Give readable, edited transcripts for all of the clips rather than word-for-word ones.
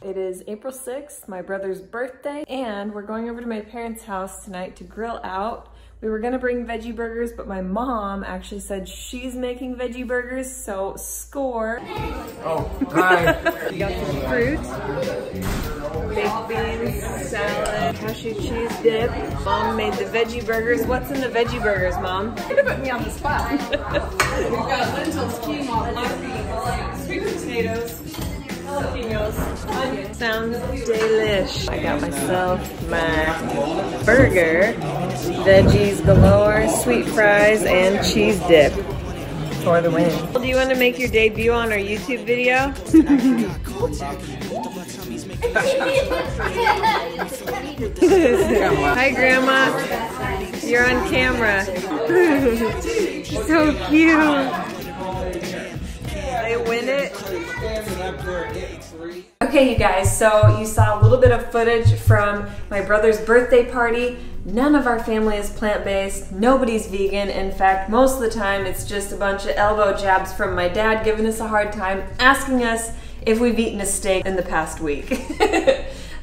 It is April 6th, my brother's birthday, and we're going over to my parents' house tonight to grill out. We were gonna bring veggie burgers, but my mom actually said she's making veggie burgers, so score. Oh, hi. We got some fruit, baked beans, salad, cashew cheese dip. Mom made the veggie burgers. What's in the veggie burgers, Mom? You're gonna put me on the spot. We've got lentils, quinoa, black beans, sweet potatoes, jalapenos. Sounds delish. I got myself my burger, veggies galore, sweet fries, and cheese dip for the win. Well, do you want to make your debut on our YouTube video? Hi, Grandma. You're on camera. So cute. They win it. Okay, you guys, so you saw a little bit of footage from my brother's birthday party. None of our family is plant-based, nobody's vegan. In fact, most of the time it's just a bunch of elbow jabs from my dad giving us a hard time, asking us if we've eaten a steak in the past week.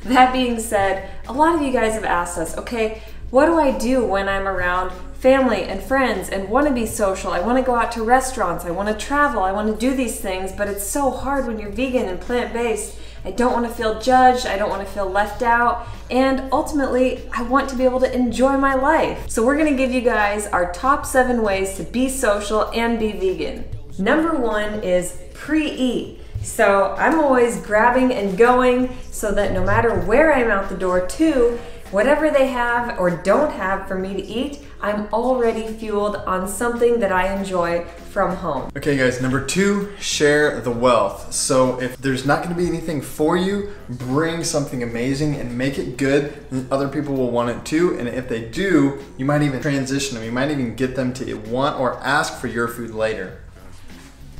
That being said, a lot of you guys have asked us, okay, what do I do when I'm around family and friends and want to be social? I want to go out to restaurants, I want to travel, I want to do these things, but it's so hard when you're vegan and plant-based. I don't want to feel judged, I don't want to feel left out, and ultimately, I want to be able to enjoy my life. So we're going to give you guys our top 7 ways to be social and be vegan. Number 1 is pre-eat. So I'm always grabbing and going so that no matter where I'm out the door to, whatever they have or don't have for me to eat, I'm already fueled on something that I enjoy from home. Okay guys, number 2, share the wealth. So if there's not gonna be anything for you, bring something amazing and make it good, and other people will want it too, and if they do, you might even transition them, you might even get them to want or ask for your food later.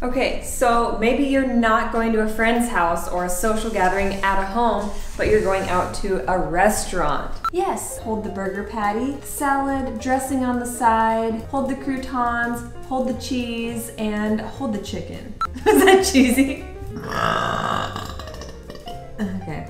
Okay, so maybe you're not going to a friend's house or a social gathering at a home, but you're going out to a restaurant. Yes, hold the burger patty, salad, dressing on the side, hold the croutons, hold the cheese, and hold the chicken. Is that cheesy? Okay.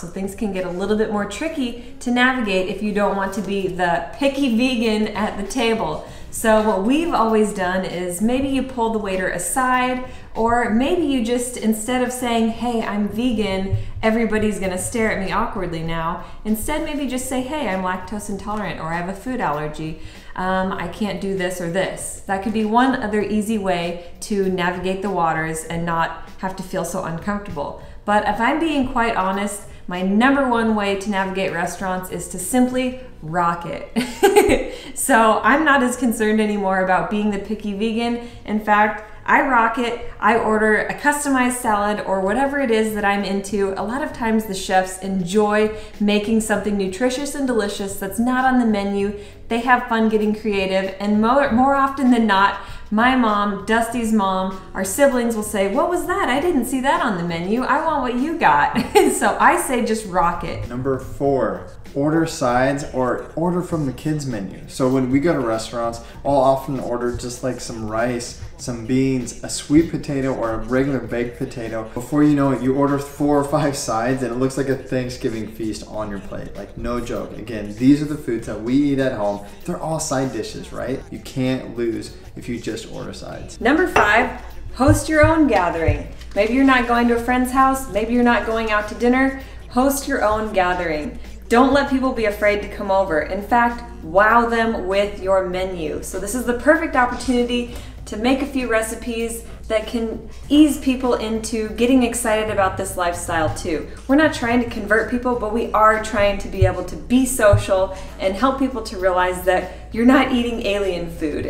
So things can get a little bit more tricky to navigate if you don't want to be the picky vegan at the table. So what we've always done is maybe you pull the waiter aside, or maybe you just, instead of saying, hey, I'm vegan, everybody's gonna stare at me awkwardly now, instead maybe just say, hey, I'm lactose intolerant, or I have a food allergy, I can't do this or this. That could be one other easy way to navigate the waters and not have to feel so uncomfortable. But if I'm being quite honest, my number 1 way to navigate restaurants is to simply rock it. So I'm not as concerned anymore about being the picky vegan. In fact, I rock it. I order a customized salad or whatever it is that I'm into. A lot of times the chefs enjoy making something nutritious and delicious that's not on the menu. They have fun getting creative, and more often than not, my mom, Dusty's mom, our siblings will say, what was that? I didn't see that on the menu. I want what you got. So I say just rock it. Number 4, order sides or order from the kids menu. So when we go to restaurants, I'll often order just like some rice, some beans, a sweet potato or a regular baked potato. Before you know it, you order 4 or 5 sides and it looks like a Thanksgiving feast on your plate. Like no joke. Again, these are the foods that we eat at home. They're all side dishes, right? You can't lose if you just order sides. Number 5, host your own gathering. Maybe you're not going to a friend's house, maybe you're not going out to dinner, host your own gathering. Don't let people be afraid to come over. In fact, wow them with your menu. So this is the perfect opportunity to make a few recipes that can ease people into getting excited about this lifestyle too. We're not trying to convert people, but we are trying to be able to be social and help people to realize that you're not eating alien food.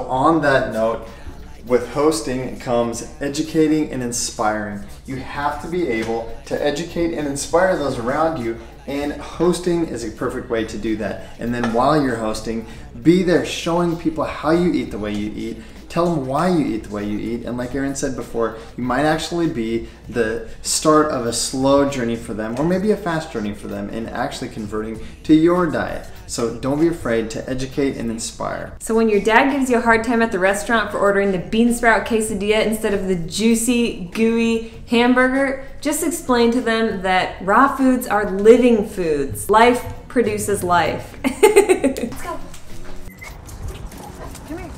On that note, with hosting comes educating and inspiring. You have to be able to educate and inspire those around you, and hosting is a perfect way to do that. And then while you're hosting, be there showing people how you eat the way you eat, Tell them why you eat the way you eat. And like Erin said before, you might actually be the start of a slow journey for them, or maybe a fast journey for them in actually converting to your diet. So don't be afraid to educate and inspire. So when your dad gives you a hard time at the restaurant for ordering the bean sprout quesadilla instead of the juicy, gooey hamburger, just explain to them that raw foods are living foods. Life produces life. Let's go. Come here.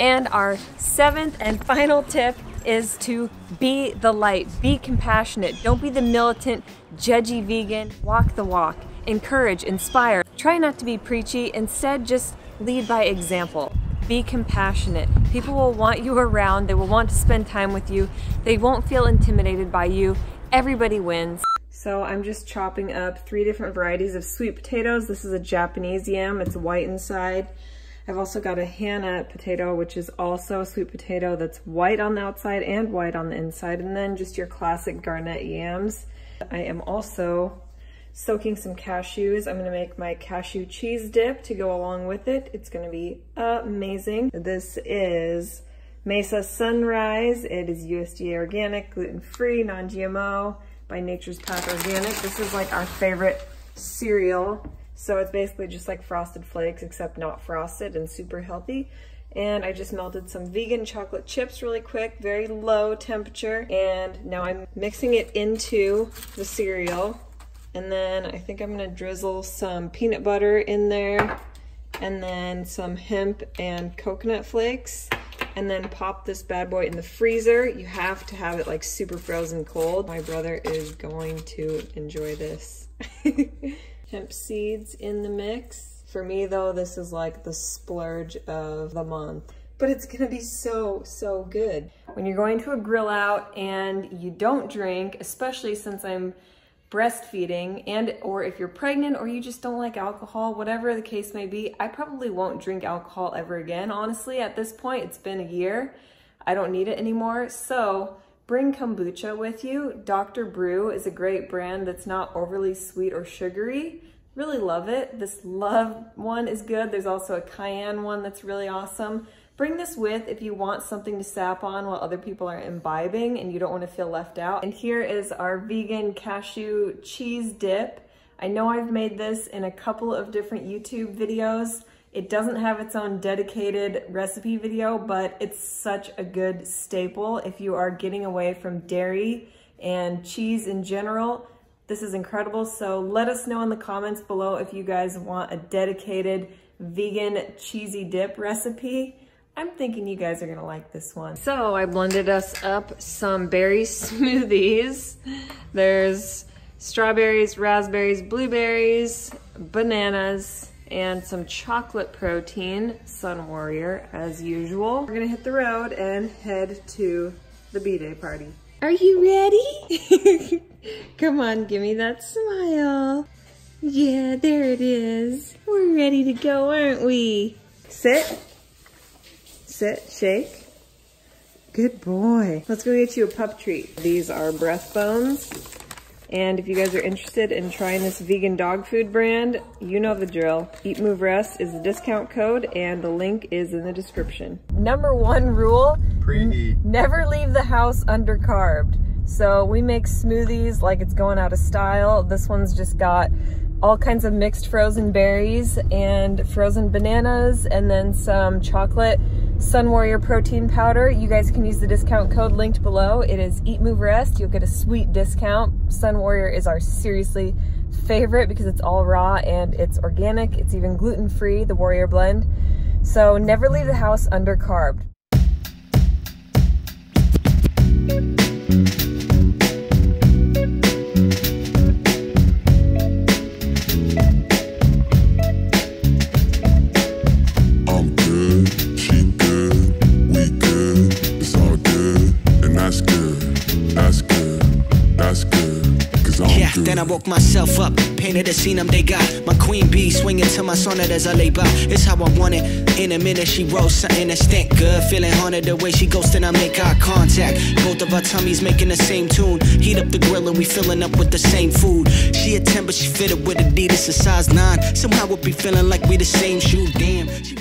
And our seventh and final tip is to be the light, be compassionate. Don't be the militant, judgy vegan. Walk the walk, encourage, inspire. Try not to be preachy, instead just lead by example. Be compassionate. People will want you around, they will want to spend time with you, they won't feel intimidated by you. Everybody wins. So I'm just chopping up 3 different varieties of sweet potatoes. This is a Japanese yam, it's white inside. I've also got a Hana potato, which is also a sweet potato that's white on the outside and white on the inside, and then just your classic garnet yams. I am also soaking some cashews. I'm gonna make my cashew cheese dip to go along with it. It's gonna be amazing. This is Mesa Sunrise. It is USDA organic, gluten-free, non-GMO, by Nature's Path Organic. This is like our favorite cereal. So it's basically just like Frosted Flakes, except not frosted, and super healthy. And I just melted some vegan chocolate chips really quick, very low temperature. And now I'm mixing it into the cereal. And then I think I'm gonna drizzle some peanut butter in there, and then some hemp and coconut flakes, and then pop this bad boy in the freezer. You have to have it like super frozen cold. My brother is going to enjoy this. Hemp seeds in the mix. For me though, this is like the splurge of the month, but it's gonna be so, so good. When you're going to a grill out and you don't drink, especially since I'm breastfeeding, and or if you're pregnant or you just don't like alcohol, whatever the case may be, I probably won't drink alcohol ever again. Honestly, at this point, it's been a year. I don't need it anymore. So bring kombucha with you. Dr. Brew is a great brand that's not overly sweet or sugary. Really love it. This love one is good. There's also a cayenne one that's really awesome. Bring this with if you want something to sap on while other people are imbibing and you don't want to feel left out. And here is our vegan cashew cheese dip. I know I've made this in a couple of different YouTube videos. It doesn't have its own dedicated recipe video, but it's such a good staple. If you are getting away from dairy and cheese in general, this is incredible. So let us know in the comments below if you guys want a dedicated vegan cheesy dip recipe. I'm thinking you guys are gonna like this one. So I blended us up some berry smoothies. There's strawberries, raspberries, blueberries, bananas, and some chocolate protein, Sun Warrior, as usual. We're gonna hit the road and head to the B-Day party. Are you ready? Come on, give me that smile. Yeah, there it is. We're ready to go, aren't we? Sit, sit, shake. Good boy. Let's go get you a pup treat. These are Breath Bones. And if you guys are interested in trying this vegan dog food brand, you know the drill. EatMoveRest is the discount code and the link is in the description. Number 1 rule, preheat. Never leave the house undercarved. So we make smoothies like it's going out of style. This one's just got all kinds of mixed frozen berries and frozen bananas and then some chocolate Sun Warrior protein powder. You guys can use the discount code linked below. It is EatMoveRest. You'll get a sweet discount. Sun Warrior is our seriously favorite because it's all raw and it's organic. It's even gluten-free, the Warrior blend. So never leave the house undercarved. Then I woke myself up, painted a scene, they got my queen bee swinging to my sonnet as I lay by. It's how I want it. In a minute she rolls something that stink good, feeling haunted the way she goes. Then I make eye contact, both of our tummies making the same tune. Heat up the grill and we filling up with the same food. She a 10 but she fitted with Adidas and size 9. Somehow we'll be feeling like we the same shoe. Damn.